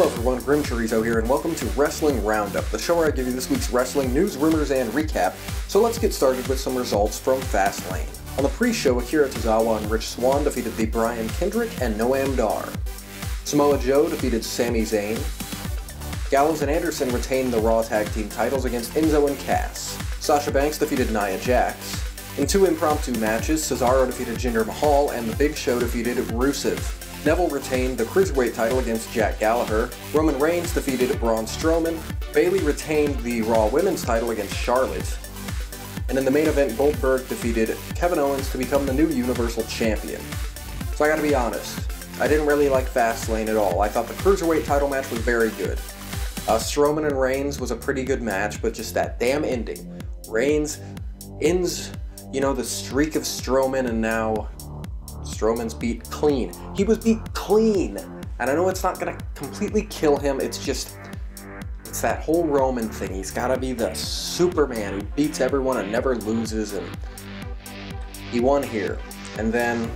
Hello everyone, GrimmChorizo here, and welcome to Wrestling Roundup, the show where I give you this week's wrestling news, rumors, and recap. So let's get started with some results from Fastlane. On the pre-show, Akira Tozawa and Rich Swann defeated the Bryan Kendrick and Noam Dar. Samoa Joe defeated Sami Zayn. Gallows and Anderson retained the Raw Tag Team titles against Enzo and Cass. Sasha Banks defeated Nia Jax. In two impromptu matches, Cesaro defeated Jinder Mahal, and The Big Show defeated Rusev. Neville retained the Cruiserweight title against Jack Gallagher. Roman Reigns defeated Braun Strowman. Bayley retained the Raw Women's title against Charlotte. And in the main event, Goldberg defeated Kevin Owens to become the new Universal Champion. So I gotta be honest, I didn't really like Fastlane at all. I thought the Cruiserweight title match was very good. Strowman and Reigns was a pretty good match, but just that damn ending. Reigns ends, you know, the streak of Strowman, and now Strowman's beat clean. He was beat clean! And I know it's not gonna completely kill him, it's just, it's that whole Roman thing. He's gotta be the Superman who beats everyone and never loses, and he won here. And then,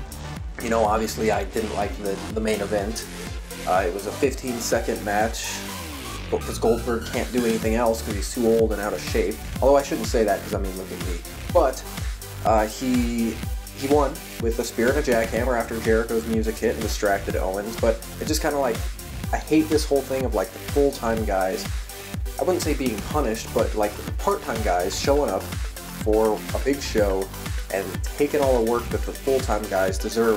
you know, obviously I didn't like the main event. It was a 15-second match, because Goldberg can't do anything else because he's too old and out of shape. Although I shouldn't say that, because I mean, look at me. But, he won with the spear and a jackhammer after Jericho's music hit and distracted Owens, but it's just kind of like, I hate this whole thing of like the full-time guys, I wouldn't say being punished, but like the part-time guys showing up for a big show and taking all the work that the full-time guys deserve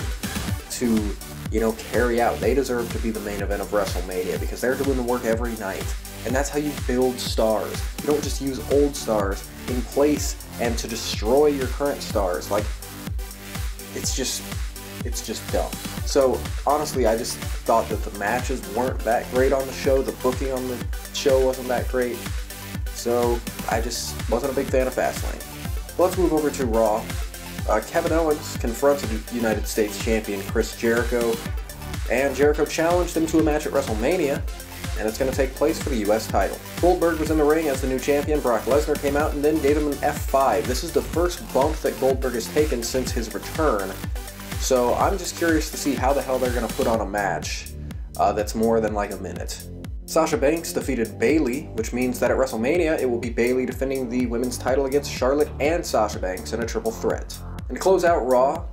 to, you know, carry out. They deserve to be the main event of WrestleMania because they're doing the work every night. And that's how you build stars. You don't just use old stars in place and to destroy your current stars. Like, it's just dumb. So honestly, I just thought that the matches weren't that great on the show. The booking on the show wasn't that great. So I just wasn't a big fan of Fastlane. Let's move over to Raw. Kevin Owens confronted United States champion Chris Jericho, and Jericho challenged him to a match at WrestleMania, and it's going to take place for the U.S. title. Goldberg was in the ring as the new champion. Brock Lesnar came out and then gave him an F5. This is the first bump that Goldberg has taken since his return, so I'm just curious to see how the hell they're going to put on a match that's more than like a minute. Sasha Banks defeated Bayley, which means that at WrestleMania it will be Bayley defending the women's title against Charlotte and Sasha Banks in a triple threat. And to close out Raw,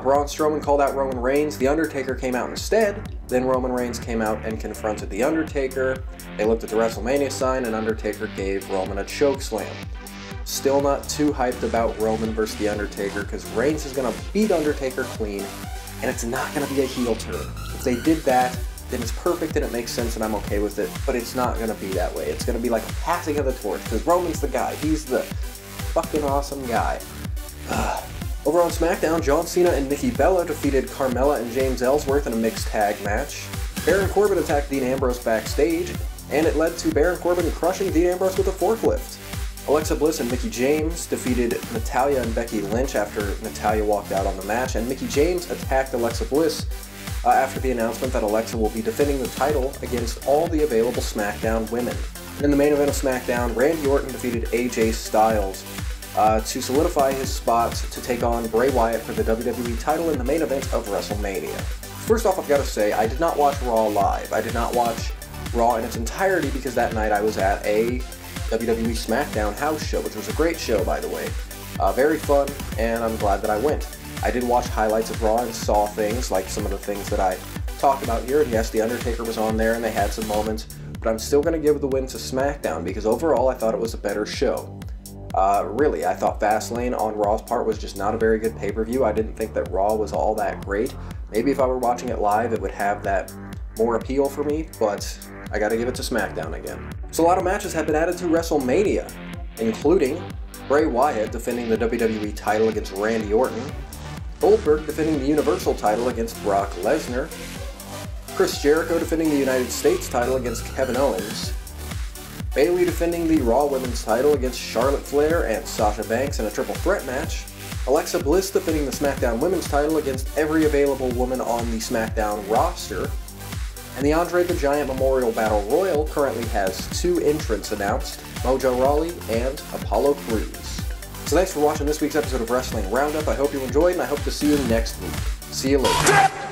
Braun Strowman called out Roman Reigns, The Undertaker came out instead, then Roman Reigns came out and confronted The Undertaker, they looked at the WrestleMania sign, and Undertaker gave Roman a chokeslam. Still not too hyped about Roman versus The Undertaker, because Reigns is going to beat Undertaker clean, and it's not going to be a heel turn. If they did that, then it's perfect and it makes sense and I'm okay with it, but it's not going to be that way. It's going to be like a passing of the torch, because Roman's the guy, he's the fucking awesome guy. Over on SmackDown, John Cena and Nikki Bella defeated Carmella and James Ellsworth in a mixed tag match. Baron Corbin attacked Dean Ambrose backstage, and it led to Baron Corbin crushing Dean Ambrose with a forklift. Alexa Bliss and Mickie James defeated Natalya and Becky Lynch after Natalya walked out on the match, and Mickie James attacked Alexa Bliss after the announcement that Alexa will be defending the title against all the available SmackDown women. In the main event of SmackDown, Randy Orton defeated AJ Styles to solidify his spot to take on Bray Wyatt for the WWE title in the main event of WrestleMania. First off, I've got to say, I did not watch Raw live. I did not watch Raw in its entirety because that night I was at a WWE SmackDown house show, which was a great show, by the way. Very fun, and I'm glad that I went. I did watch highlights of Raw and saw things, like some of the things that I talked about here, and yes, The Undertaker was on there and they had some moments, but I'm still going to give the win to SmackDown because overall I thought it was a better show. Really, I thought Fastlane on Raw's part was just not a very good pay-per-view. I didn't think that Raw was all that great. Maybe if I were watching it live, it would have that more appeal for me, but I gotta give it to SmackDown again. So a lot of matches have been added to WrestleMania, including Bray Wyatt defending the WWE title against Randy Orton, Goldberg defending the Universal title against Brock Lesnar, Chris Jericho defending the United States title against Kevin Owens, Bayley defending the Raw Women's title against Charlotte Flair and Sasha Banks in a triple threat match, Alexa Bliss defending the SmackDown Women's title against every available woman on the SmackDown roster, and the Andre the Giant Memorial Battle Royal currently has two entrants announced, Mojo Rawley and Apollo Crews. So thanks for watching this week's episode of Wrestling Roundup. I hope you enjoyed, and I hope to see you next week. See you later.